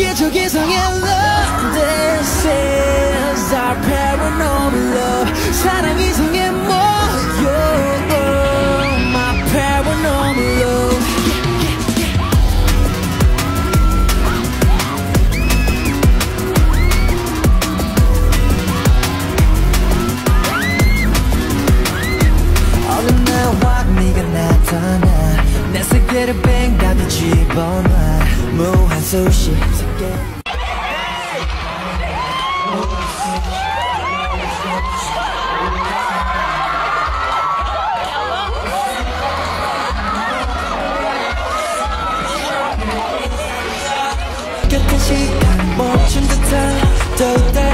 기적 이상의 love. This is our paranormal love. 사랑 이상의 모욕. My paranormal love. 내 세계를 뱅 다 뒤집어놔 무한 수십 세계 깨끗한 시간 멈춘 듯한 더욱